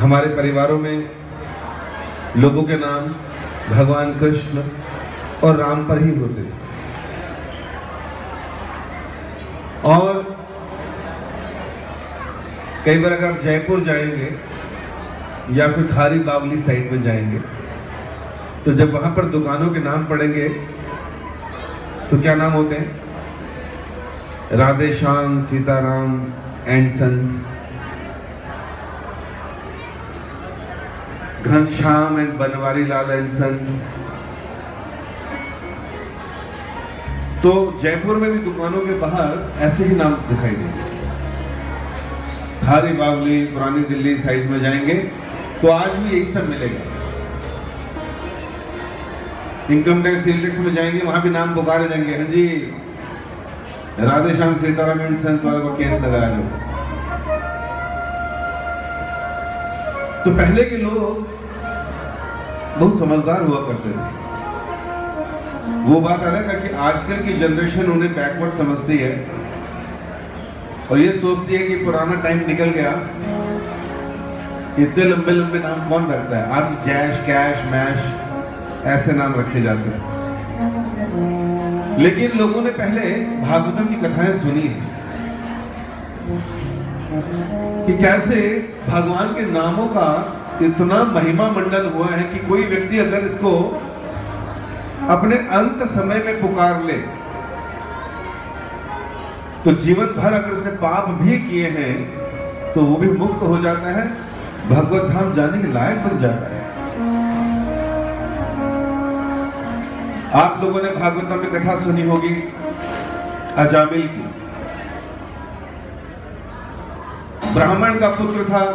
हमारे परिवारों में लोगों के नाम भगवान कृष्ण और राम पर ही होते हैं। और कई बार अगर जयपुर जाएंगे या फिर खारी बावली साइड में जाएंगे तो जब वहाँ पर दुकानों के नाम पढ़ेंगे तो क्या नाम होते हैं? Radhe Shyam Sitaram and sons, Ghanshyam and Banwari Lal and sons. तो जयपुर में भी दुकानों के बाहर ऐसे ही नाम दिखाई देंगे। खारी बावली पुरानी दिल्ली साइड में जाएंगे तो आज भी यही सब मिलेगा। इनकम टैक्स इंडेक्स में जाएंगे वहां भी नाम पुकारे जाएंगे, हाँ जी राधे श्याम सीताराम एंड सन्स वाले को केस लगाया जाएगा। तो पहले के लोग बहुत समझदार हुआ करते थे। वो बात अलग है कि आजकल की जनरेशन उन्हें बैकवर्ड समझती है और ये सोचती है कि पुराना टाइम निकल गया, इतने लंबे लंबे नाम कौन रखता है। आप जैश कैश मैश ऐसे नाम रखे जाते हैं। लेकिन लोगों ने पहले भागवतम की कथाएं सुनी है कि कैसे भगवान के नामों का इतना महिमा मंडन हुआ है कि कोई व्यक्ति अगर इसको अपने अंत समय में पुकार ले तो जीवन भर अगर उसने पाप भी किए हैं तो वो भी मुक्त हो जाता है, भगवत धाम जाने के लायक बन जाता है। आप लोगों ने भागवतम में कथा सुनी होगी अजामिल की। ब्राह्मण का पुत्र था,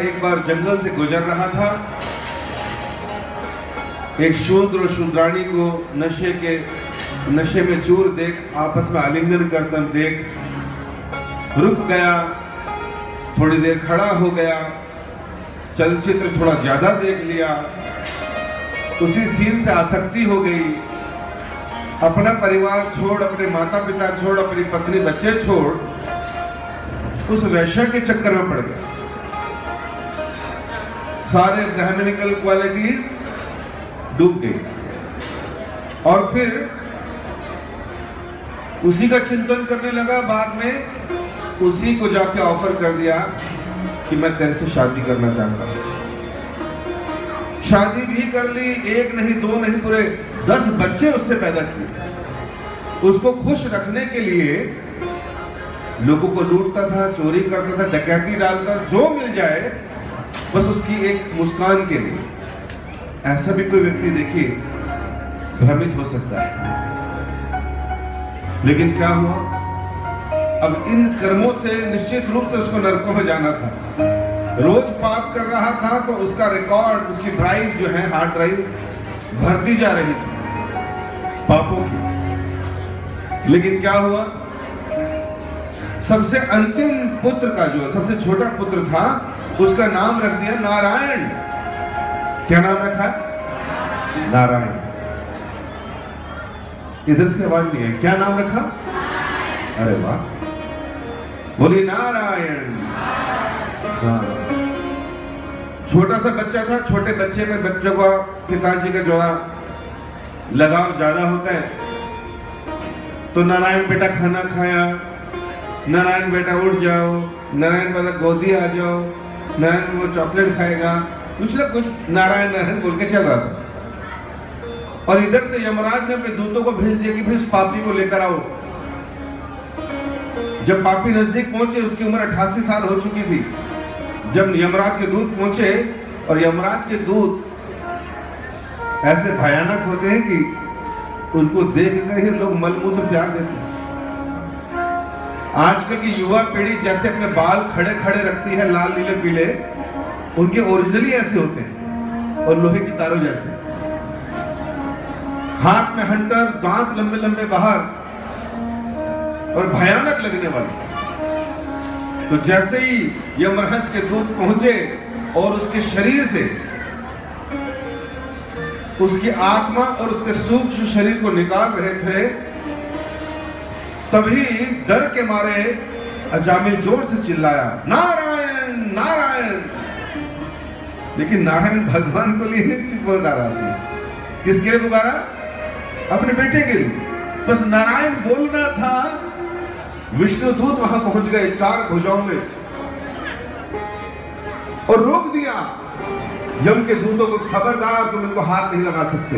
एक बार जंगल से गुजर रहा था। एक शूद्र और शूद्राणी को नशे में चूर देख आपस में आलिंगन करते देख रुक गया, थोड़ी देर खड़ा हो गया, चलचित्र थोड़ा ज्यादा देख लिया, उसी सीन से आसक्ति हो गई। अपना परिवार छोड़, अपने माता पिता छोड़, अपनी पत्नी बच्चे छोड़ उस वैश्य के चक्कर में पड़ गया। सारे ब्राह्मणिकल क्वालिटीज डूब गई और फिर उसी का चिंतन करने लगा। बाद में उसी को जाके ऑफर कर दिया कि मैं तेरे से शादी करना चाहता हूं। शादी भी कर ली, एक नहीं दो नहीं पूरे 10 बच्चे उससे पैदा किए। उसको खुश रखने के लिए लोगों को लूटता था, चोरी करता था, डकैती डालता, जो मिल जाए बस उसकी एक मुस्कान के लिए। ऐसा भी कोई व्यक्ति देखिए भ्रमित हो सकता है। लेकिन क्या हुआ, अब इन कर्मों से निश्चित रूप से उसको नरकों में जाना था। रोज पाप कर रहा था तो उसका रिकॉर्ड, उसकी ड्राइव जो है हार्ड ड्राइव भरती जा रही थी पापों की। लेकिन क्या हुआ, सबसे अंतिम पुत्र का जो सबसे छोटा पुत्र था उसका नाम रख दिया नारायण। क्या नाम रखा? नारायण। इधर से आवाज नहीं है, क्या नाम रखा? अरे वाह, बोली नारायण। हाँ, छोटा सा बच्चा था। छोटे बच्चे में बच्चों का पिताजी का जोड़ा लगाव ज्यादा होता है। तो नारायण बेटा खाना खाया, नारायण बेटा उठ जाओ, नारायण बेटा गोदी आ जाओ, नारायण वो चॉकलेट खाएगा, कुछ ना कुछ नारायण नारायण बोल के चला। और इधर से यमराज ने अपने दूतों को भेज दिया कि भाई उस पापी को लेकर आओ। जब पापी नजदीक पहुंचे, उसकी उम्र 88 साल हो चुकी थी। जब यमराज के दूत पहुंचे, और यमराज के दूत ऐसे भयानक होते हैं कि उनको देखकर ही लोग मलमूत्र प्यार देते हैं। आजकल की युवा पीढ़ी जैसे अपने बाल खड़े खड़े रखती है, लाल नीले पीले, उनके ओरिजिनली ऐसे होते हैं और लोहे की तारों जैसे। हाथ में हंटर, दांत लंबे लंबे बाहर और भयानक लगने वाले। तो जैसे ही यमराज के दूत पहुंचे और उसके शरीर से उसकी आत्मा और उसके सूक्ष्म शरीर को निकाल रहे थे, तभी डर के मारे अजामिल जोर से चिल्लाया, नारायण नारायण। लेकिन नारायण भगवान को लिए बोल रहा था। किसके लिए पुकारा? अपने बेटे के लिए। बस नारायण बोलना था। विष्णुदूत वहां पहुंच गए चार भुजाओं में और रोक दिया यम के दूतों को, खबरदार तुम इनको हाथ नहीं लगा सकते।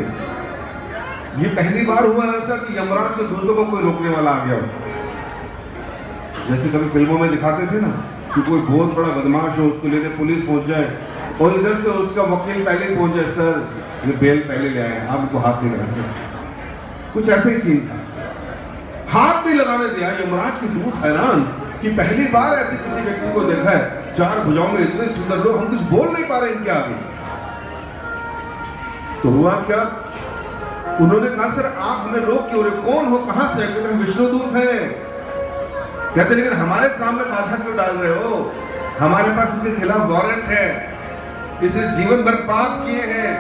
ये पहली बार हुआ ऐसा कि यमराज के दूतों को कोई रोकने वाला आ गया हो। जैसे कभी फिल्मों में दिखाते थे ना कि कोई बहुत बड़ा बदमाश हो, उसको लेने पुलिस पहुंच जाए और इधर से उसका वकील पहले पहुंच जाए, सर ये बेल पहले ले आए, आप इनको हाथ नहीं लगाते। कुछ ऐसे ही सीन था, हाथ नहीं लगाने दिया। यमराज के दूत हैरान कि पहली बार ऐसे किसी व्यक्ति को देखा है, चार भुजाओं में इतने सुंदर लोग, हम कुछ बोल नहीं पा रहे इनके आगे। तो हुआ क्या, उन्होंने कहा सर आप हमें रोक क्यों रहे, कौन हो कहां से? हम विष्णुदूत हैं। कहते लेकिन हमारे काम में बाधा क्यों डाल रहे हो, हमारे पास इसके खिलाफ वारंट है, इसने जीवन भर पाप किए हैं,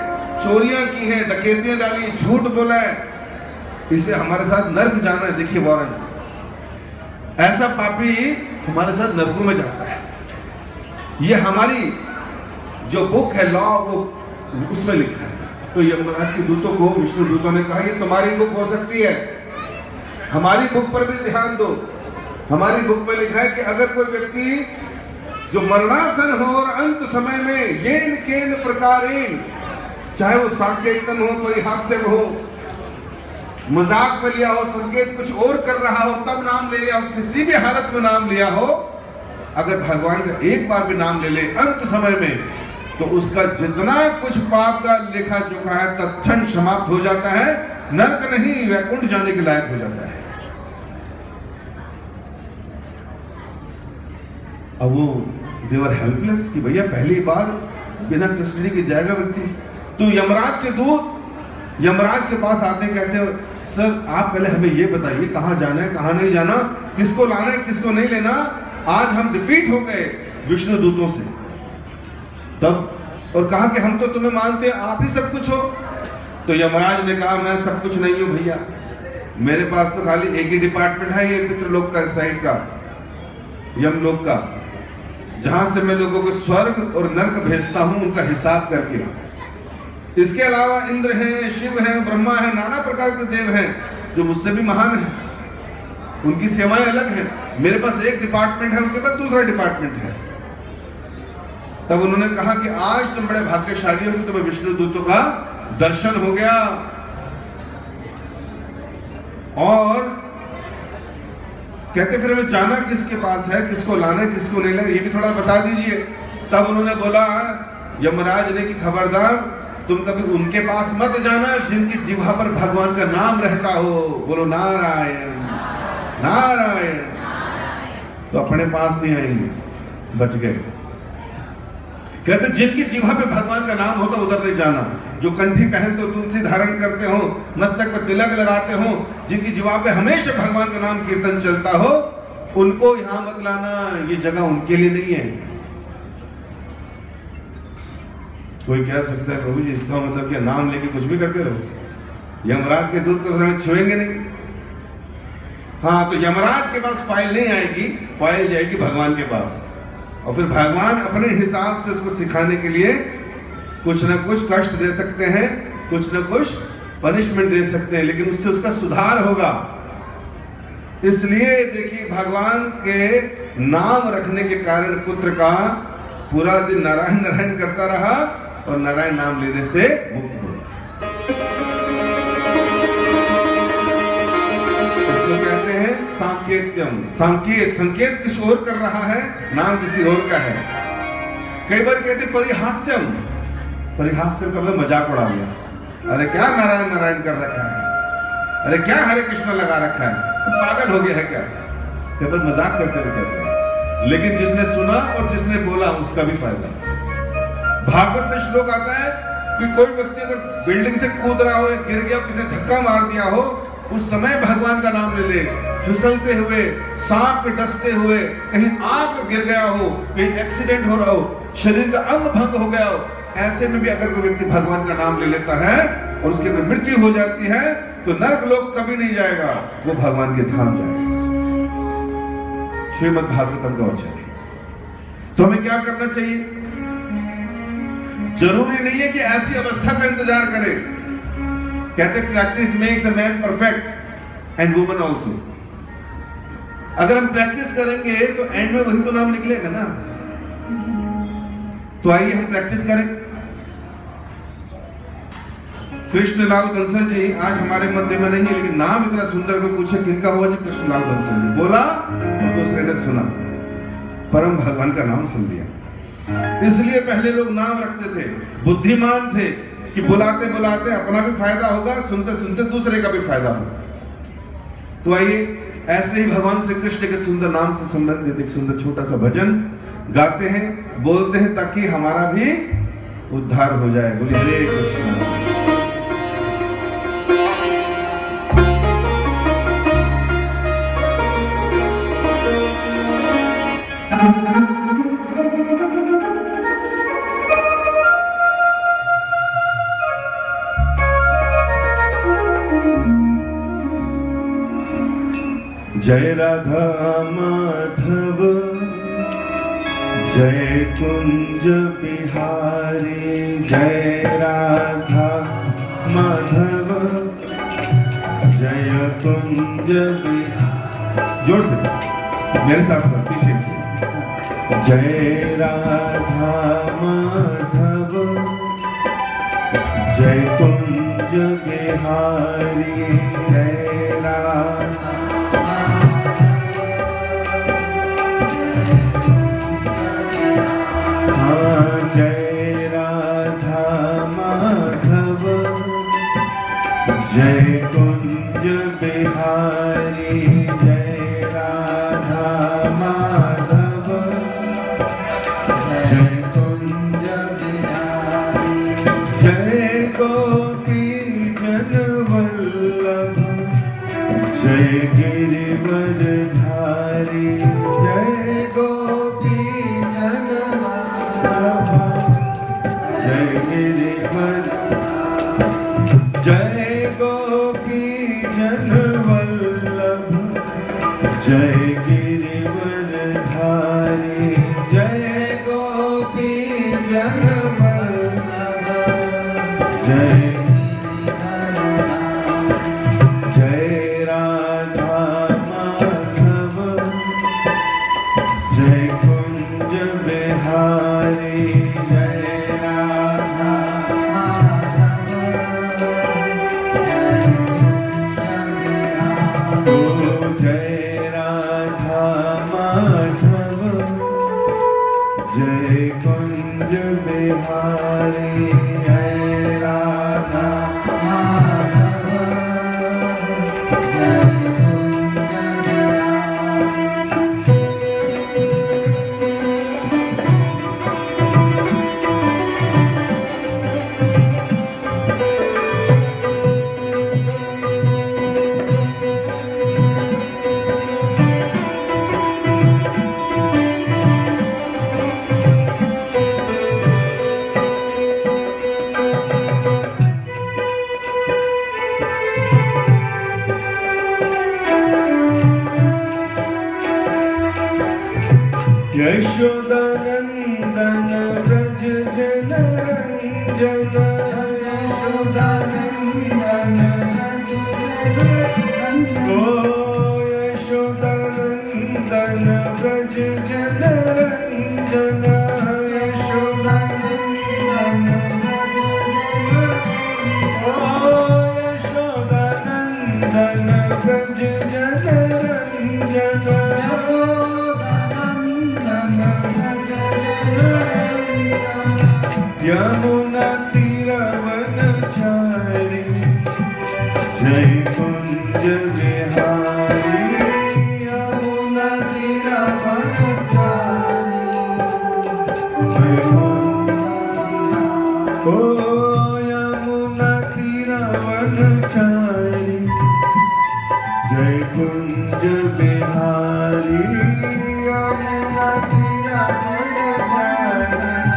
चोरियां की है, डकैतियां डाली, झूठ बोला है, इसे हमारे साथ नर्क जाना है। देखिए वारंट, ऐसा पापी हमारे साथ नर्कों में जाता है। ये हमारी जो बुक है लॉ, वो उसमें लिखा है। तो यमराज के दूतों को, विष्णु दूतों ने कहा ये तुम्हारी बुक हो सकती है, हमारी बुक पर भी ध्यान दो। हमारी बुक में लिखा है कि अगर कोई व्यक्ति जो मरणासन हो और अंत समय में येन केन प्रकारेण, चाहे वो सांकेतन हो, परिहास्य हो, मजाक में लिया हो, संकेत कुछ और कर रहा हो तब नाम ले लिया हो, किसी भी हालत में नाम लिया हो, अगर भगवान का एक बार भी नाम ले ले अंत समय में, तो उसका जितना कुछ पाप का लेखा चुका है तत्क्षण समाप्त हो जाता है, नरक नहीं वैकुंठ जाने के लायक हो जाता है। अब वो देवर हेल्पलेस कि भैया पहली बार बिना कस्टडी के जाएगा व्यक्ति। तो यमराज के दूत यमराज के पास आते कहते हैं सर आप पहले हमें ये बताइए कहाँ जाना है, कहाँ नहीं जाना, किसको लाना है, किसको नहीं लेना, आज हम डिफीट हो गए विष्णु दूतों से। तब और कहा कि हम तो तुम्हें मानते हैं, आप ही सब कुछ हो। तो यमराज ने कहा मैं सब कुछ नहीं हूं भैया, मेरे पास तो खाली एक ही डिपार्टमेंट है, ये पितृलोक का साइड का यमलोक का, जहां से मैं लोगों को स्वर्ग और नर्क भेजता हूं उनका हिसाब करके। इसके अलावा इंद्र हैं, शिव हैं, ब्रह्मा हैं, नाना प्रकार के देव हैं जो मुझसे भी महान है, उनकी सेवाएं अलग हैं। मेरे पास एक डिपार्टमेंट है, उनके पास दूसरा डिपार्टमेंट है। तब उन्होंने कहा कि आज तुम बड़े भाग्यशाली हो कि तुम्हें विष्णु दूतों का दर्शन हो गया, और कहते फिर हमें जाना किसके पास है, किसको लाना है, किसको नहीं लाना, ये भी थोड़ा बता दीजिए। तब उन्होंने बोला यमराज ने कि खबरदार तुम कभी उनके पास मत जाना जिनकी जिह्वा पर भगवान का नाम रहता हो। बोलो नारायण नारायण। तो अपने पास नहीं आएंगे, बच गए। कहते जिनकी जीवा पे भगवान का नाम होता उधर नहीं जाना, जो कंठी पहनते हो, तुलसी धारण करते हो, मस्तक पर तिलक लगाते हो, जिनकी जीवा पे हमेशा भगवान का नाम कीर्तन चलता हो, उनको यहां मत लाना, ये जगह उनके लिए नहीं है। कोई कह सकता है प्रभु जी इसका मतलब क्या, नाम लेके कुछ भी करते रहो, यमराज के दूत को छुएंगे नहीं। हाँ, तो यमराज के पास फाइल नहीं आएगी, फाइल जाएगी भगवान के पास, और फिर भगवान अपने हिसाब से उसको सिखाने के लिए कुछ ना कुछ कष्ट दे सकते हैं, कुछ ना कुछ पनिशमेंट दे सकते हैं, लेकिन उससे उसका सुधार होगा। इसलिए देखिए भगवान के नाम रखने के कारण पुत्र का पूरा दिन नारायण नारायण करता रहा और नारायण नाम लेने से मुक्त हो गया। सांकेत्यम, संकेत, संकेत किस ओर कर रहा है, नाम किसी और का है। कई बार कहते परिहास्यम, परिहास्यम का मतलब मजाक उड़ा लिया, अरे क्या नारायण नारायण कर रखा है, अरे क्या हरे कृष्णा लगा रखा है, तो पागल हो गया है क्या, केवल मजाक करते रहते हैं। लेकिन जिसने सुना और जिसने बोला उसका भी फायदा। भागवत में श्लोक आता है कि कोई व्यक्ति अगर बिल्डिंग से कूद रहा हो या गिर गया, किसी ने धक्का मार दिया हो, उस समय भगवान का नाम ले ले। फिसलते हुए, सांप पे डसते हुए, कहीं आग गिर गया हो, कहीं एक्सीडेंट हो रहा हो, शरीर का अंग भंग हो गया हो, ऐसे में भी अगर कोई व्यक्ति भगवान का नाम ले लेता है और उसके अंदर मृत्यु हो जाती है तो नरक लोग कभी नहीं जाएगा, वो भगवान के धाम जाएगा। श्रीमद् भागवतम का वचन है। तो हमें क्या करना चाहिए? जरूरी नहीं है कि ऐसी अवस्था का इंतजार करें। कहते practice makes a man perfect and woman also. अगर हम प्रैक्टिस करेंगे तो एंड में वही तो नाम निकलेगा ना। तो आइए हम प्रैक्टिस करें। कृष्णलाल कंसल जी आज हमारे मध्य में नहीं है, लेकिन नाम इतना सुंदर को पूछे किनका हुआ जी, कृष्णलाल कंसल जी बोला और दूसरे ने सुना, परम भगवान का नाम सुन लिया। इसलिए पहले लोग नाम रखते थे, बुद्धिमान थे कि बुलाते बुलाते अपना भी फायदा होगा, सुनते सुनते दूसरे का भी फायदा होगा। तो आइए ऐसे ही भगवान श्री कृष्ण के सुंदर नाम से संबंधित एक सुंदर छोटा सा भजन गाते हैं, बोलते हैं, ताकि हमारा भी उद्धार हो जाए। बोलिए हरे कृष्ण। जय राधा माधव जय कुंज बिहारी, जय राधा माधव जय कुंज बिहारी। जोर से मेरे साथ पीछे। जय राधा माधव जय कुंज बिहारी, जय राधा। जय राधा माधव जय कुंज बिहारी, जय राधा माधव जय कुंज बिहारी। जय गोपी जन वल्लभ जय गिरिवरधारी, जय गोपी जन जय गिरिवर। जय गोपी जन वल्लभ जय गिरिवरधारी, जय गोपी जन वल्लभ जय। जय राधा माधव जय कुंज बिहारी, जय जय कुंज बिहारी, जय राधा माधव जय कुंज यशोदानंदन व्रज जन रंजन। यशोदानंदन ओ यशोदानंदन व्रज जन रंजन। यशोदानंदन ओ यशोदानंदन व्रज जन रंजन। यमुना तीरवन चारी जय कुंज बिहारी, यमुना तीरवन चारी। ओ यमुना तीरवन चारी जय कुंज बिहारी, यमुना तीरवन चारी।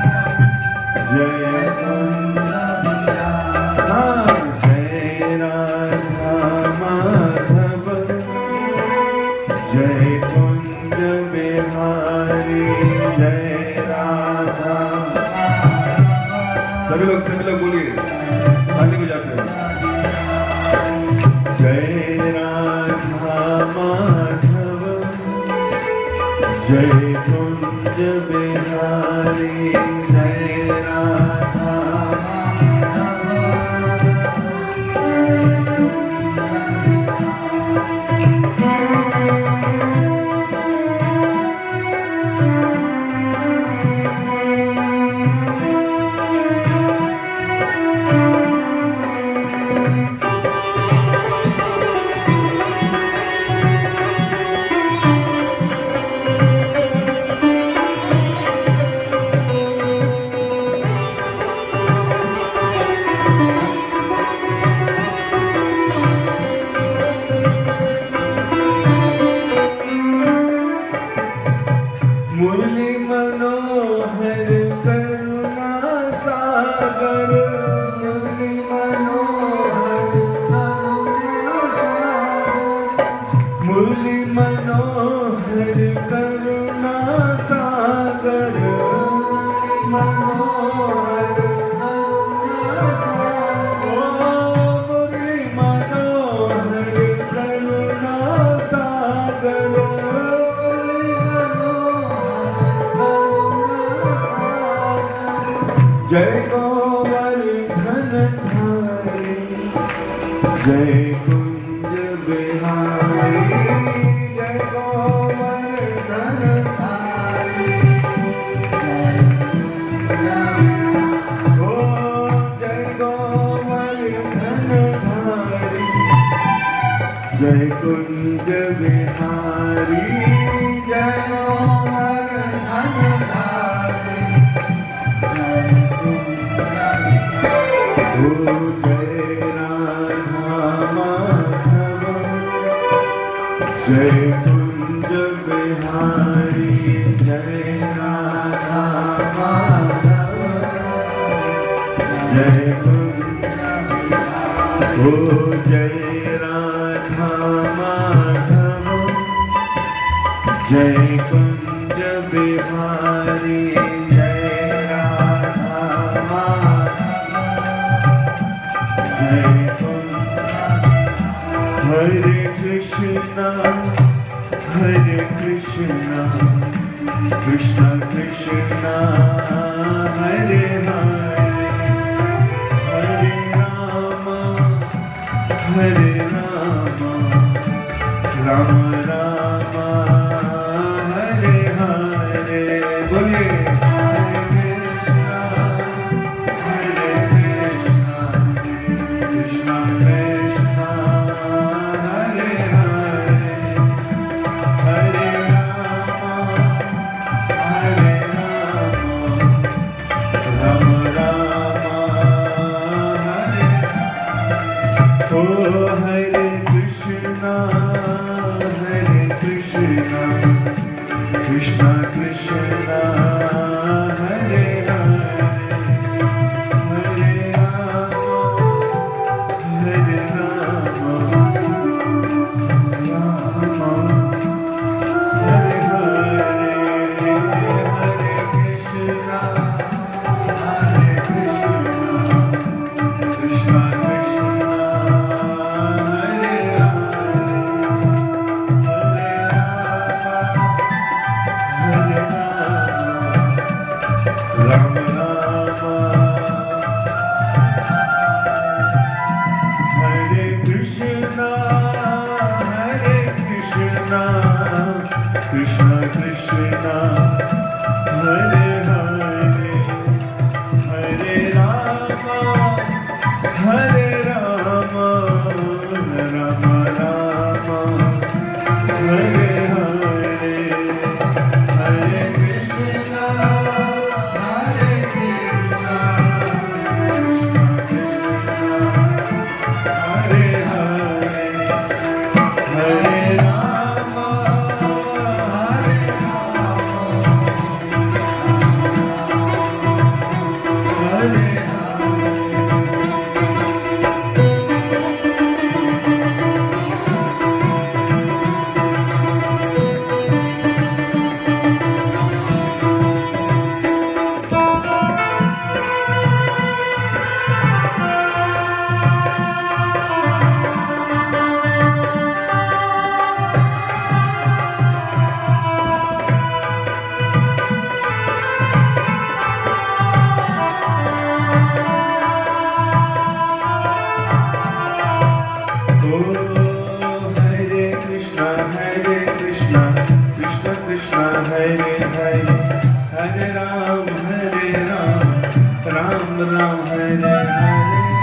राम राम हरे हरे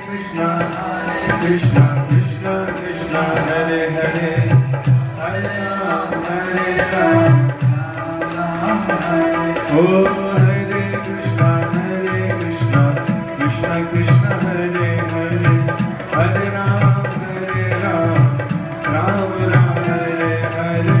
हरे कृष्णा कृष्णा कृष्णा हरे हरे हरे राम राम हरे ओ हरे कृष्णा कृष्णा कृष्णा हरे हरे हरे राम राम राम हरे हरे हरे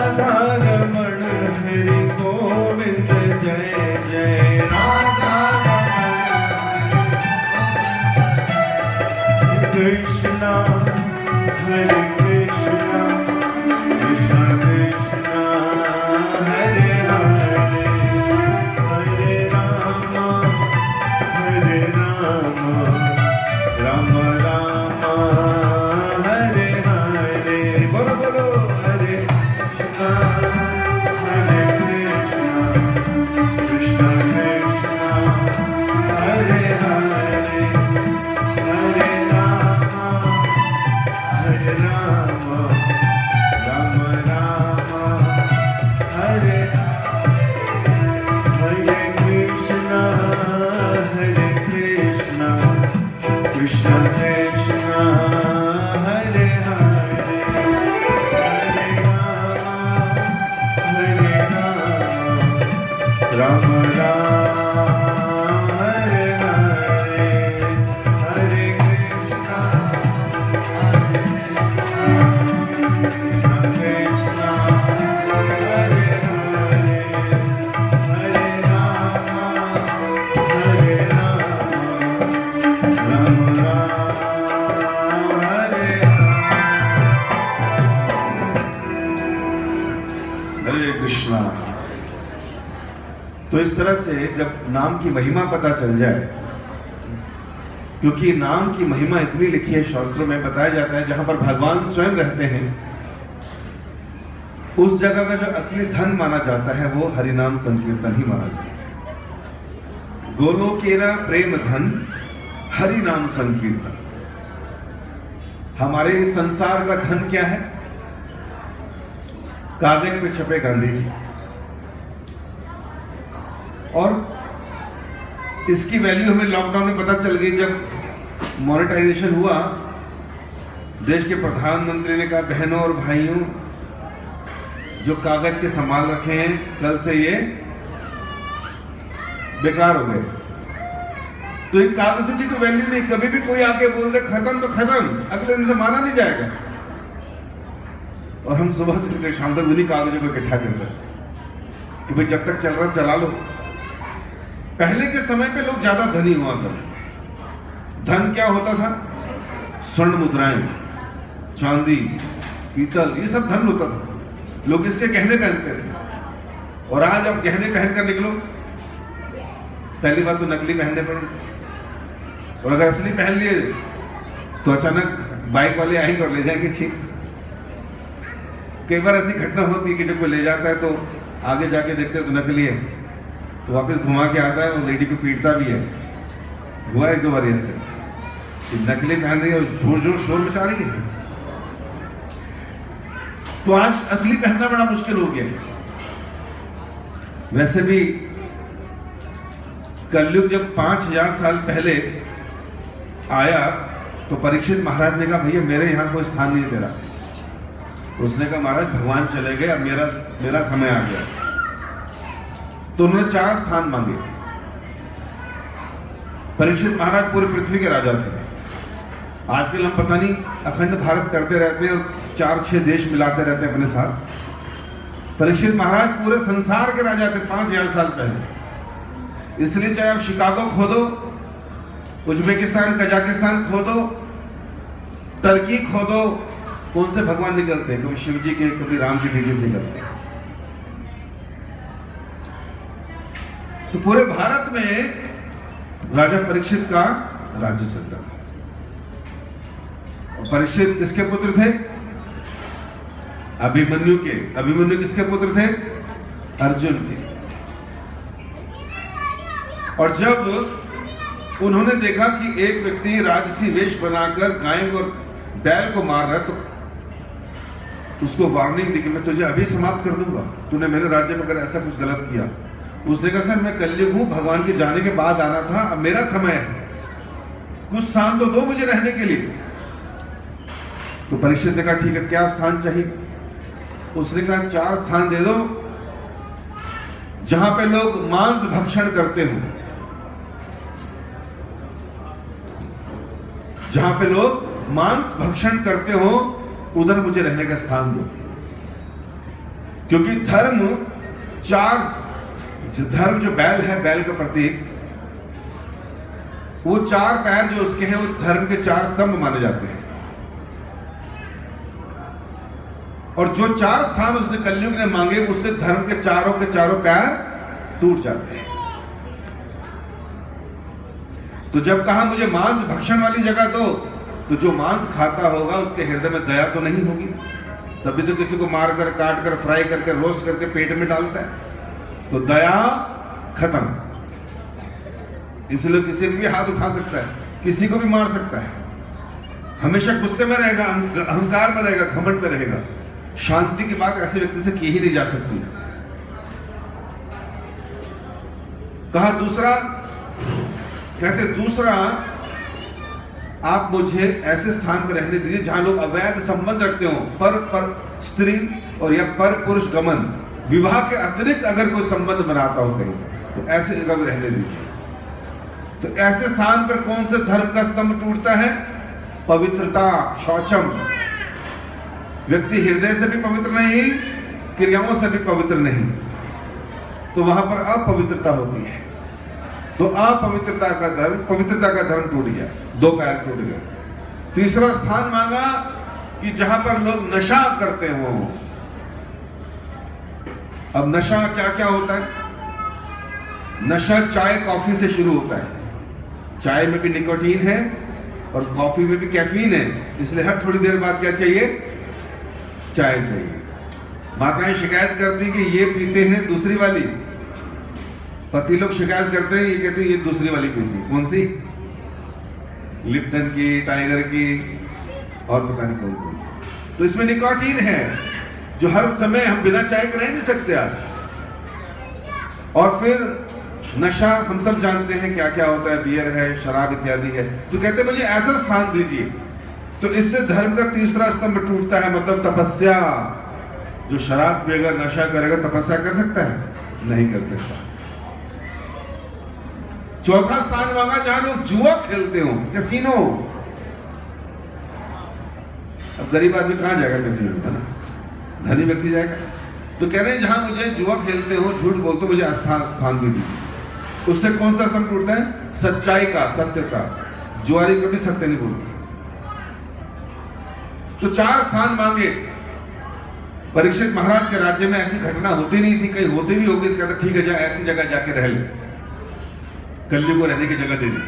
नाम की महिमा पता चल जाए, क्योंकि नाम की महिमा इतनी लिखी है शास्त्रों में, बताया जाता है जहां पर भगवान स्वयं रहते हैं उस जगह का जो असली धन माना जाता है वो हरिनाम संकीर्तन ही माना जाता है। गोलोकेरा प्रेम धन हरिनाम संकीर्तन। हमारे इस संसार का धन क्या है? कागज में छपे गांधी जी, और इसकी वैल्यू हमें लॉकडाउन में पता चल गई जब मोनेटाइजेशन हुआ। देश के प्रधानमंत्री ने कहा बहनों और भाइयों जो कागज के सामान रखे हैं कल से ये बेकार हो गए। तो इन कागजों की तो वैल्यू नहीं, कभी भी कोई आके बोल दे खत्म तो खत्म, अगले दिन से माना नहीं जाएगा। और हम सुबह से लेकर शाम तक उन्हीं कागजों को इकट्ठा करते हैं कि भाई जब तक चल रहा चला लो। पहले के समय पे लोग ज्यादा धनी हुआ करते। धन क्या होता था? स्वर्ण मुद्राएं, चांदी, पीतल, ये सब धन होता था। लोग इसके गहने पहनते थे। और आज आप गहने पहनकर निकलो, पहली बार तो नकली पहनने पड़े, और अगर असली पहन लिए तो अचानक बाइक वाले आएंगे और ले जाएंगे छीन। कई बार ऐसी घटना होती है कि जब कोई ले जाता है तो आगे जाके देखते तो नकली है, तो वापस घुमा के आता है और लेडी को पीटता भी है। हुआ एक दो बार ऐसे, नकली पहन रही है और जोर जोर शोर मचा रही है। तो आज असली पहनना बड़ा मुश्किल हो गया। वैसे भी कलयुग जब 5000 साल पहले आया तो परीक्षित महाराज ने कहा भैया मेरे यहाँ कोई स्थान नहीं दे रहा। उसने कहा महाराज भगवान चले गए, अब मेरा समय आ गया। तो उन्होंने 4 स्थान मांगे। परीक्षित महाराज पूरी पृथ्वी के राजा थे। आजकल हम पता नहीं अखंड भारत करते रहते हैं और 4-6 देश मिलाते रहते हैं अपने साथ। परीक्षित महाराज पूरे संसार के राजा थे 5000 साल पहले। इसलिए चाहे आप शिकागो खोदो, उज्बेकिस्तान, कजाकिस्तान खोदो, टर्की खोदो, कौन से भगवान निकलते हैं? कभी शिव जी के, कभी राम जी के निकलते हैं। तो पूरे भारत में राजा परीक्षित का राज्य चलता था। परीक्षित किसके पुत्र थे? अभिमन्यु के। अभिमन्यु किसके पुत्र थे? अर्जुन के। और जब उन्होंने देखा कि एक व्यक्ति राजसी वेश बनाकर गाय और बैल को मार रहा है, तो उसको वार्निंग दी कि मैं तुझे अभी समाप्त कर दूंगा, तूने मेरे राज्य में अगर ऐसा कुछ गलत किया। उसने कहा सर मैं कलयुग हूं, भगवान के जाने के बाद आना था, अब मेरा समय है, कुछ स्थान तो दो मुझे रहने के लिए। तो परीक्षित ने कहा ठीक है, क्या स्थान चाहिए? उसने कहा 4 स्थान दे दो जहां पे लोग मांस भक्षण करते हो, जहां पे लोग मांस भक्षण करते हो उधर मुझे रहने का स्थान दो, क्योंकि धर्म चार, धर्म जो बैल है, बैल का प्रतीक, वो चार पैर जो उसके हैं वो धर्म के चार स्तंभ माने जाते हैं। और जो चार स्थान उसने कलयुग ने मांगे उससे धर्म के चारों पैर टूट जाते हैं। तो जब कहा मुझे मांस भक्षण वाली जगह दो, तो जो मांस खाता होगा उसके हृदय में दया तो नहीं होगी, तभी तो किसी को मारकर, काट कर, फ्राई करके, रोस्ट करके पेट में डालता है। तो दया खत्म, इसलिए किसी को भी हाथ उठा सकता है, किसी को भी मार सकता है। हमेशा गुस्से में रहेगा, अहंकार में रहेगा, घमंड में रहेगा। शांति की बात ऐसे व्यक्ति से की ही नहीं जा सकती। कहा दूसरा, कहते दूसरा आप मुझे ऐसे स्थान पर रहने दीजिए जहां लोग अवैध संबंध रखते हो, पर स्त्री और या पर पुरुष गमन, विवाह के अतिरिक्त अगर कोई संबंध बनाता हो कहीं, तो ऐसे जगह रहने दीजिए। तो ऐसे स्थान पर कौन से धर्म का स्तंभ टूटता है? पवित्रता, शौचम। व्यक्ति हृदय से भी पवित्र नहीं, क्रियाओं से भी पवित्र नहीं, तो वहां पर अपवित्रता होती है। तो अपवित्रता का धर्म, पवित्रता का धर्म टूट गया, दो पैर टूट गए। तीसरा स्थान मांगा कि जहां पर लोग नशा करते हो। अब नशा क्या क्या होता है? नशा चाय कॉफी से शुरू होता है। चाय में भी निकोटीन है और कॉफी में भी कैफीन है, इसलिए हर थोड़ी देर बाद क्या चाहिए? चाय चाहिए। माताएं शिकायत करती कि ये पीते हैं दूसरी वाली, पति लोग शिकायत करते हैं, ये कहते हैं ये दूसरी वाली पीती। कौन सी? लिप्टन की, टाइगर की और पता नहीं कौन कौन सी। तो इसमें निकोटीन है जो हर समय हम बिना चाय के रह नहीं सकते आज। और फिर नशा हम सब जानते हैं क्या क्या होता है, बियर है, शराब इत्यादि है। तो कहते मुझे ऐसा स्थान दीजिए। तो इससे धर्म का तीसरा स्तंभ टूटता है, मतलब तपस्या। जो शराब पिएगा, नशा करेगा, तपस्या कर सकता है? नहीं कर सकता। चौथा स्थान मांगा जहां लोग जुआ खेलते हो, कैसीनो। अब गरीब आदमी कहां जाएगा कैसीनो, है ना? धनी व्यक्ति जाएगा। तो कह रहे हैं जहां मुझे जुआ खेलते हो, झूठ बोलते हो, मुझे स्थान भी दीजिए। उससे कौन सा स्तंभ टूटता है? सच्चाई का, सत्य का। जुआरी कभी सत्य नहीं बोलती। तो चार स्थान मांगे। परीक्षित महाराज के राज्य में ऐसी घटना होती नहीं थी, कहीं होती भी होगी। कहता ठीक है, जा ऐसी जगह जाके रह ले। कलयुग को रहने की जगह दे दी।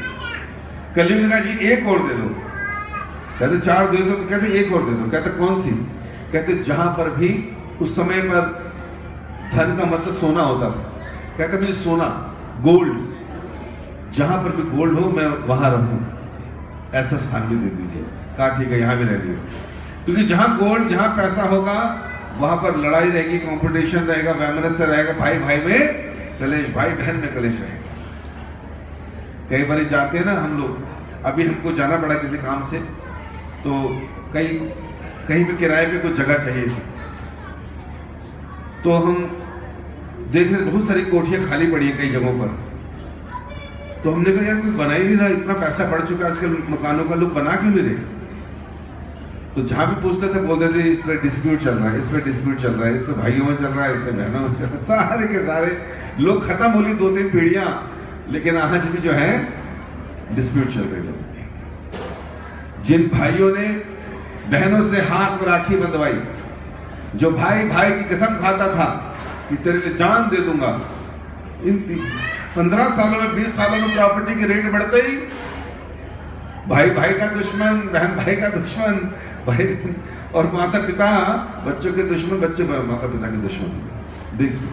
कलयुग ने कहा जी एक और दे दो। कहते चार दे दो, तो कहते एक और दे दो। कहते कौन सी? कहते जहां पर भी उस समय पर धन का मतलब सोना होता था। कहते मुझे सोना, गोल्ड, जहां पर भी गोल्ड हो मैं वहां रहूं, ऐसा स्थान भी दे दीजिए। कहा ठीक है, यहां भी रह लीजिए, क्योंकि जहां गोल्ड, जहां पैसा होगा वहां पर लड़ाई रहेगी, कॉम्पिटिशन रहेगा, वैमनस्य रहेगा, भाई भाई में कलेश, भाई बहन में कलेश रहेगा। कई बार जाते हैं ना हम लोग, अभी हमको जाना पड़ा किसी काम से, तो कहीं पे किराए पे कोई जगह चाहिए थी, तो हम देखे बहुत सारी कोठियाँ खाली पड़ी हैं कई जगहों पर। तो हमने कहा यार कोई बना ही नहीं रहा, इतना पैसा पड़ चुका है आजकल मकानों का, लोग बना क्यों नहीं रहे। तो जहाँ भी पूछते थे बोलते थे इस पर डिस्प्यूट चल रहा है, इस पर डिस्प्यूट चल रहा है, इस पर भाइयों में चल रहा है, इससे बहनों में चल रहा है। सारे के सारे लोग खत्म हो गई, 2-3 पीढ़ियाँ, लेकिन आज भी जो है डिस्प्यूट चल रही है। जिन भाइयों ने बहनों से हाथ में राखी बंधवाई, जो भाई भाई की कसम खाता था कि तेरे लिए जान दे दूंगा, इन 15 सालों में, 20 सालों में प्रॉपर्टी के रेट बढ़ते ही भाई भाई का दुश्मन, बहन भाई का दुश्मन, भाई और माता पिता बच्चों के दुश्मन, बच्चे माता पिता के दुश्मन। देखिए,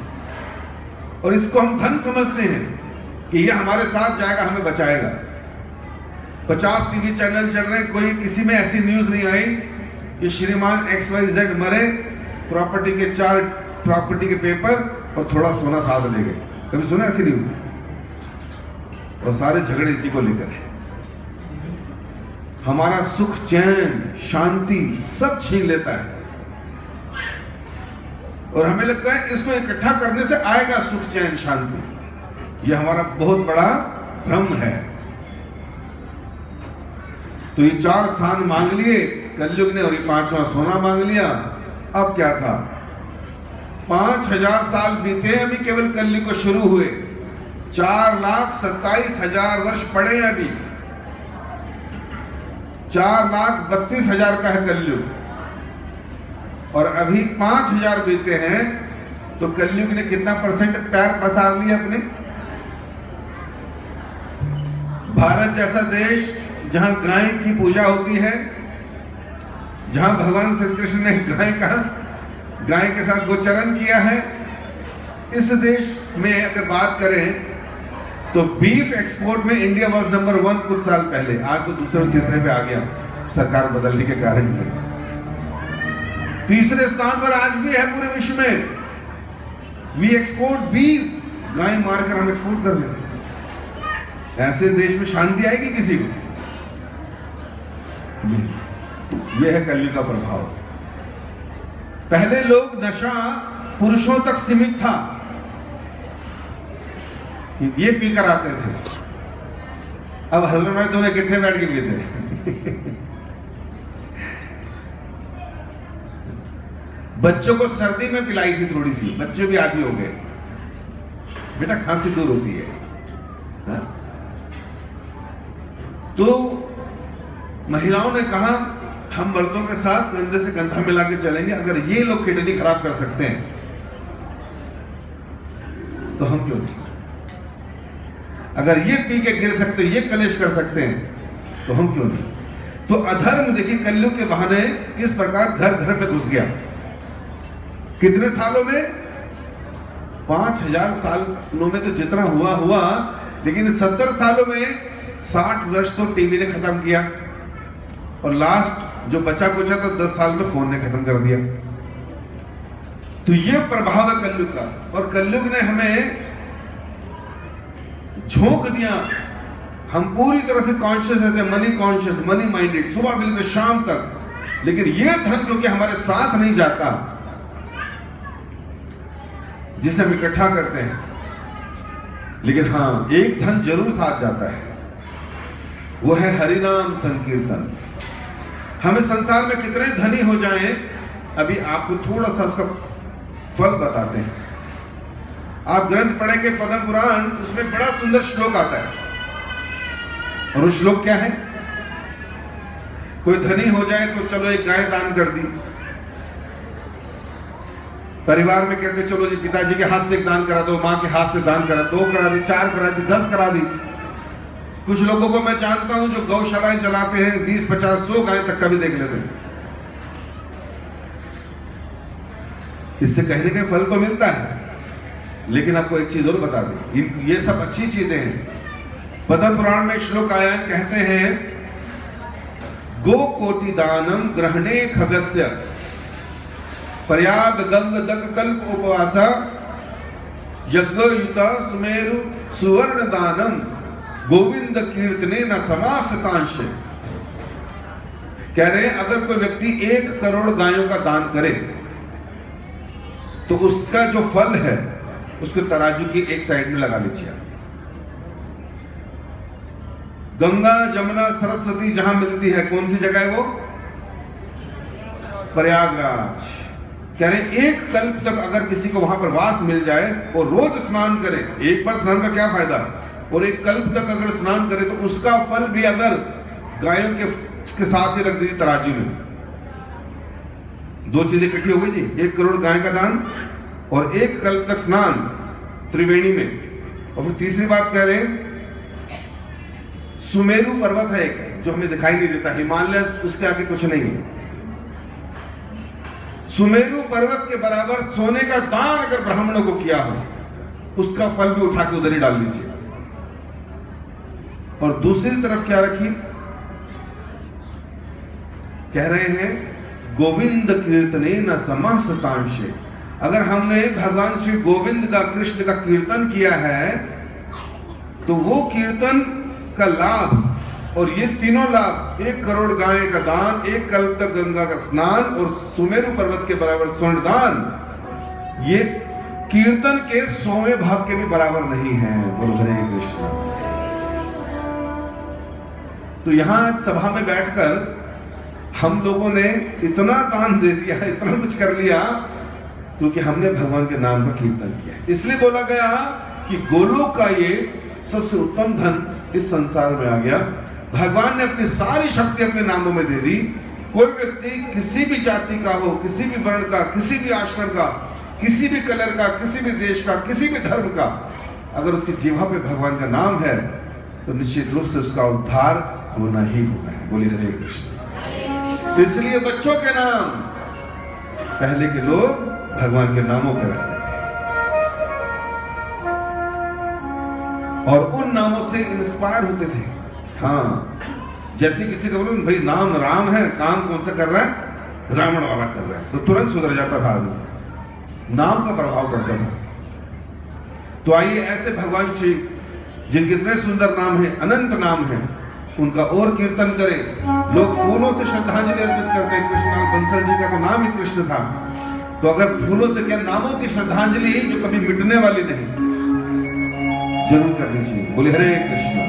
और इसको हम धन समझते हैं कि ये हमारे साथ जाएगा, हमें बचाएगा। 50 टीवी चैनल चल रहे, कोई किसी में ऐसी न्यूज नहीं आई कि श्रीमान XYZ मरे, प्रॉपर्टी के पेपर और थोड़ा सोना साथ ले गए। कभी सुना ऐसी न्यूज? और सारे झगड़े इसी को लेकर है। हमारा सुख, चैन, शांति सब छीन लेता है, और हमें लगता है इसको इकट्ठा करने से आएगा सुख, चैन, शांति। ये हमारा बहुत बड़ा भ्रम है। तो ये चार स्थान मांग लिए कलयुग ने और ये पांचवा सोना मांग लिया। अब क्या था, 5,000 साल बीते, अभी केवल कलयुग को शुरू हुए, 4,27,000 वर्ष पड़े हैं, अभी 4,32,000 का है कलयुग और अभी 5,000 बीते हैं, तो कलयुग ने कितना परसेंट पैर पसार लिया अपने। भारत जैसा देश जहां गाय की पूजा होती है, जहां भगवान श्री कृष्ण ने गाय के साथ गोचरण किया है, इस देश में अगर बात करें तो बीफ एक्सपोर्ट में इंडिया वाज नंबर 1 कुछ साल पहले, आज तो दूसरे तीसरे पे आ गया सरकार बदलने के कारण से। तीसरे स्थान पर आज भी है पूरे विश्व में। वी एक्सपोर्ट बीफ, गाय मारकर हम एक्सपोर्ट कर लेते। ऐसे देश में शांति आएगी किसी को? यह है कलयुग का प्रभाव। पहले लोग, नशा पुरुषों तक सीमित था, ये पीकर आते थे। अब हजरत में दोनों इकट्ठे बैठ के पीते। बच्चों को सर्दी में पिलाई थी थोड़ी सी, बच्चे भी आदी हो गए। बेटा खांसी दूर होती है हा? तो महिलाओं ने कहा हम मर्दों के साथ कंधे से कंधा मिला के चलेंगे, अगर ये लोग किडनी खराब कर सकते हैं तो हम क्यों नहीं, अगर ये पी के गिर सकते, ये कलेश कर सकते हैं तो हम क्यों नहीं। तो अधर्म देखिए कलयुग के बहाने किस प्रकार घर घर में घुस गया। कितने सालों में? 5,000 सालों में तो जितना हुआ हुआ, लेकिन 70 सालों में 60 वर्ष तो टीवी ने खत्म किया, और लास्ट जो बचा कुछ था 10 साल में फोन ने खत्म कर दिया। तो ये प्रभाव है कलयुग का। और कलयुग ने हमें झोंक दिया, हम पूरी तरह से कॉन्शियस रहते, मनी कॉन्शियस, मनी माइंडेड, सुबह से लेकर शाम तक, लेकिन ये धन क्योंकि हमारे साथ नहीं जाता जिसे हम इकट्ठा करते हैं, लेकिन हाँ एक धन जरूर साथ जाता है, वो है हरिनाम संकीर्तन। हमें संसार में कितने धनी हो जाएं, अभी आपको थोड़ा सा उसका फल बताते हैं। आप ग्रंथ पढ़ेंगे पद्म पुराण, उसमें बड़ा सुंदर श्लोक आता है, और उस श्लोक क्या है, कोई धनी हो जाए तो चलो एक गाय दान कर दी, परिवार में कहते चलो जी पिताजी के हाथ से एक दान करा दो, माँ के हाथ से दान करा, 2 करा दी 4 करा दी 10 करा दी। कुछ लोगों को मैं जानता हूं जो गौशालाएं चलाते हैं, 20, 50, 100 गाय तक कभी देख लेते हैं। इससे कहने का फल तो मिलता है, लेकिन आपको एक चीज और बता दें, ये सब अच्छी चीजें हैं। पद्म पुराण में एक श्लोक आया, कहते हैं गो कोटि दानम ग्रहणे खगस्य प्रयाग गंग दग कल्प उपवासा यज्ञयुता सुमेरु सुवर्ण दानम गोविंद कीर्तने न समासतांश। कह रहे हैं अगर कोई व्यक्ति 1 करोड़ गायों का दान करे तो उसका जो फल है उसको तराजू की एक साइड में लगा लीजिए। गंगा जमुना सरस्वती जहां मिलती है, कौन सी जगह है वो? प्रयागराज। कह रहे 1 कल्प तक अगर किसी को वहां पर वास मिल जाए और रोज स्नान करे, एक बार स्नान का क्या फायदा, और 1 कल्प तक अगर स्नान करे तो उसका फल भी अगर गायों के साथ ही रख दीजिए तराजू में, 2 चीजें इकट्ठी हो गई जी, 1 करोड़ गाय का दान और 1 कल्प तक स्नान त्रिवेणी में। और फिर तीसरी बात कह रहे हैं सुमेरु पर्वत है एक, जो हमें दिखाई नहीं देता, हिमालय, उसके आगे कुछ नहीं है। सुमेरु पर्वत के बराबर सोने का दान अगर ब्राह्मणों को किया हो, उसका फल भी उठा के उधर ही डाल लीजिए। और दूसरी तरफ क्या रखी, कह रहे हैं गोविंद कीर्तने न समासतांशे, अगर हमने भगवान श्री गोविंद का, कृष्ण का कीर्तन किया है तो वो कीर्तन का लाभ और ये तीनों लाभ, 1 करोड़ गाय का दान, 1 कल्प तक गंगा का स्नान और सुमेरु पर्वत के बराबर स्वर्ण दान, ये कीर्तन के 100वें भाग के भी बराबर नहीं है। बोलो हरे कृष्ण। तो यहाँ सभा में बैठकर हम लोगों ने इतना दान दे दिया, इतना कुछ कर लिया क्योंकि हमने भगवान के नाम का कीर्तन किया। इसलिए बोला गया कि गोलोक का ये सबसे उत्तम धन इस संसार में आ गया। भगवान ने अपनी सारी शक्ति अपने नामों में दे दी। कोई व्यक्ति किसी भी जाति का हो, किसी भी वर्ण का, किसी भी आश्रम का, किसी भी कलर का, किसी भी देश का, किसी भी धर्म का, अगर उसकी जीवा पे भगवान का नाम है तो निश्चित रूप से उसका उद्धार होना ही होना है। बोलिए हरे कृष्ण। इसलिए बच्चों के नाम पहले के लोग भगवान के नामों पर रखते थे और उन नामों से इंस्पायर होते थे। हाँ, जैसे किसी को बोलो भाई नाम राम है, काम कौन सा कर रहा है, रावण वाला कर रहा है, तो तुरंत सुधर जाता था आदमी। नाम का प्रभाव पड़ता था। तो आइए ऐसे भगवान श्री जिनके इतने सुंदर नाम है, अनंत नाम है, उनका और कीर्तन करें। लोग फूलों से श्रद्धांजलि अर्पित करते हैं। कृष्णलाल बंसल जी का तो नाम ही कृष्ण था, तो अगर फूलों से क्या नामों की श्रद्धांजलि जो कभी मिटने वाली नहीं, जरूर करनी चाहिए। बोले हरे कृष्ण।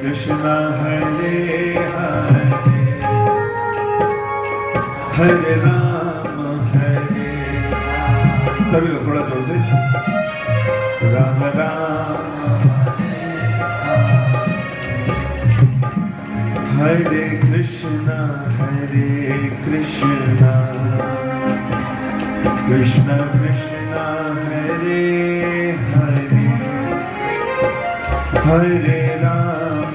कृष्णा हरे हरे, हरे राम हरे। सभी लोग थोड़ा जोर से राम राम हरे कृष्णा कृष्णा कृष्णा हरे हरे, हरे राम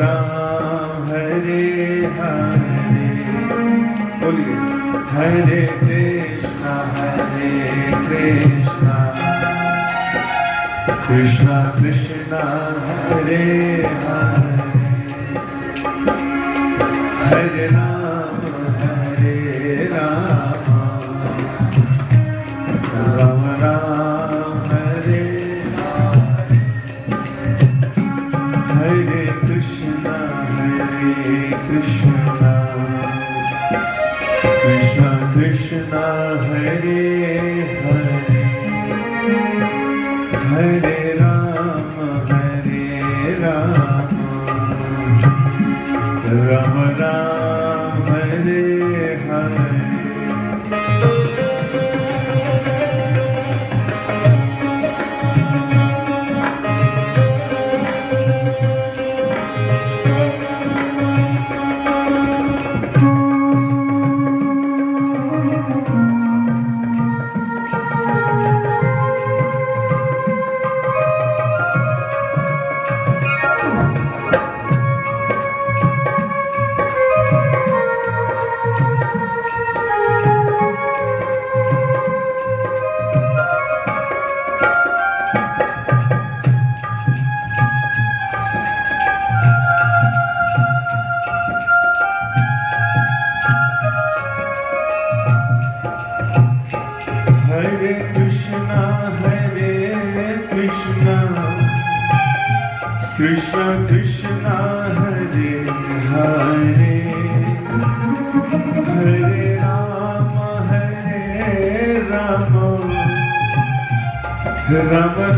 राम हरे हरे। बोलिए Hare Krishna Krishna Krishna Hare Hare, Hare Ram Ram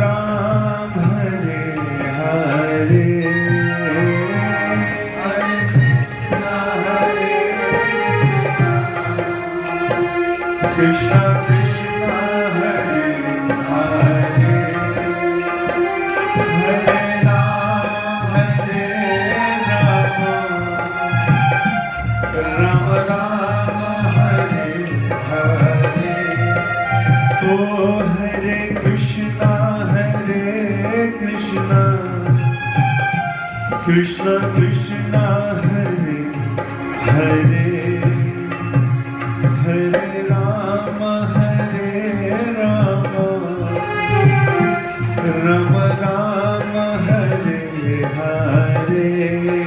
Ram Krishna Krishna Krishna Hare Hare Hare Rama Hare Rama Rama Rama Hare Hare Krishna Hare Hare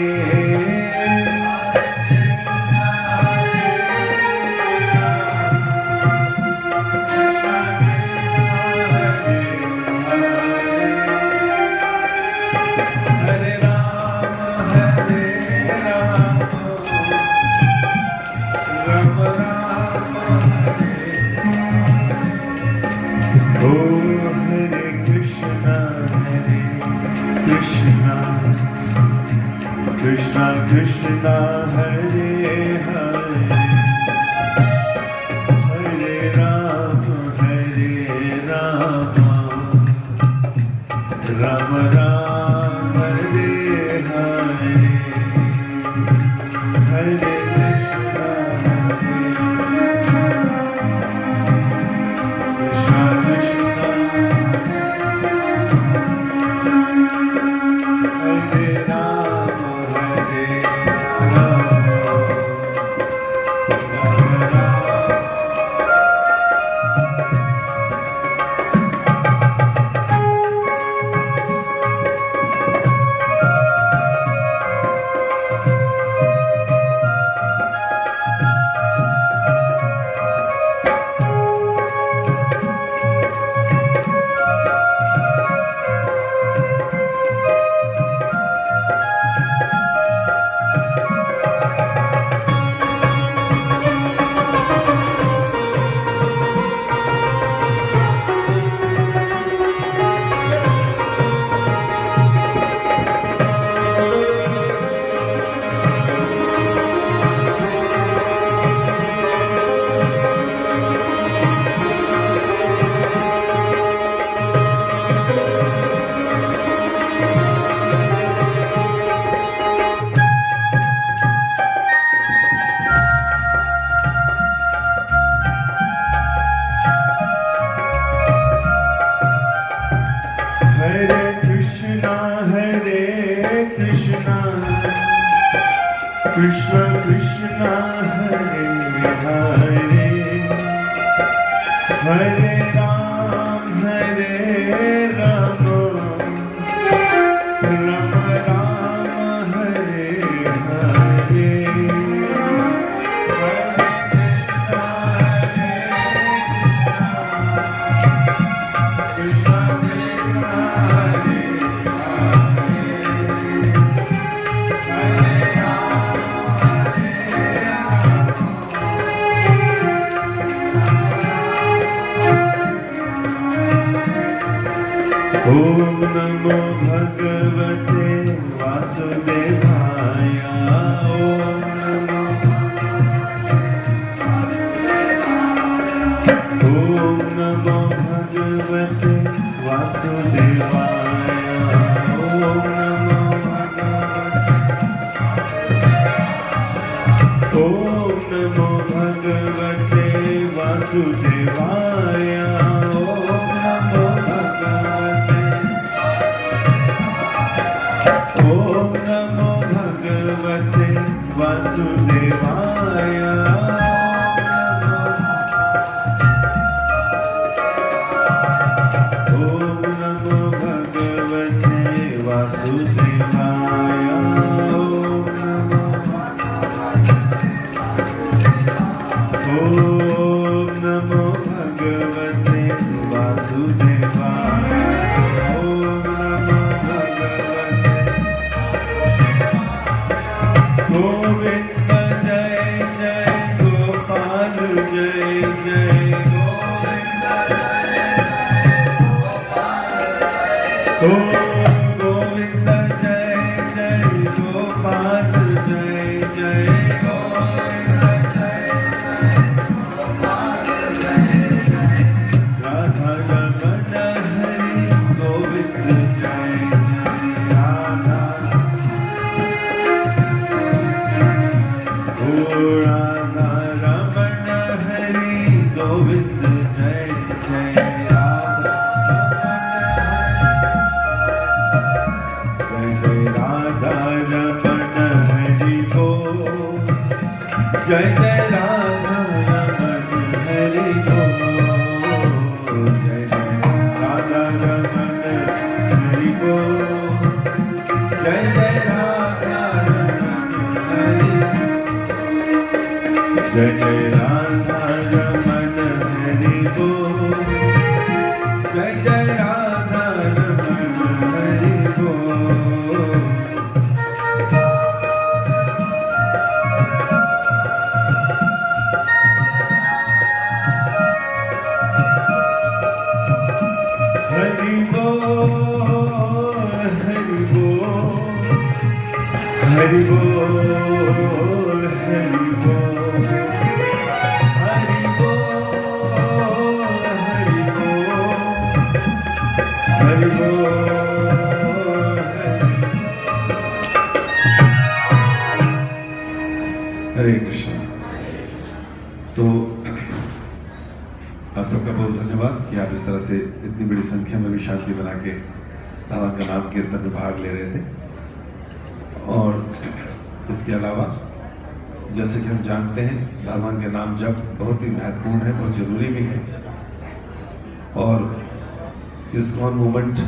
movement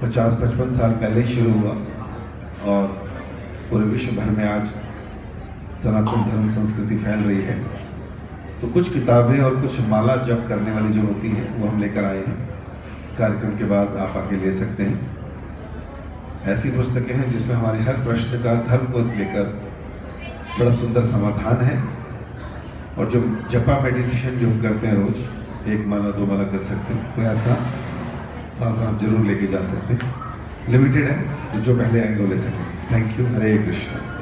50-55 साल पहले ही शुरू हुआ और पूरे विश्व भर में आज सनातन धर्म संस्कृति फैल रही है। तो कुछ किताबें और कुछ माला जप करने वाली जो होती है वो हम लेकर आए हैं। कार्यक्रम के बाद आप आके ले सकते हैं। ऐसी पुस्तकें हैं जिसमें हमारे हर प्रश्न का धर्म को लेकर बड़ा सुंदर समाधान है। और जो जपा मेडिटेशन जो करते हैं रोज एक माला दो माला कर सकते हैं, कोई ऐसा आप जरूर लेके जा सकते हैं। लिमिटेड है, जो पहले आएंगे वो ले सकते हैं। Thank you. हरे कृष्णा।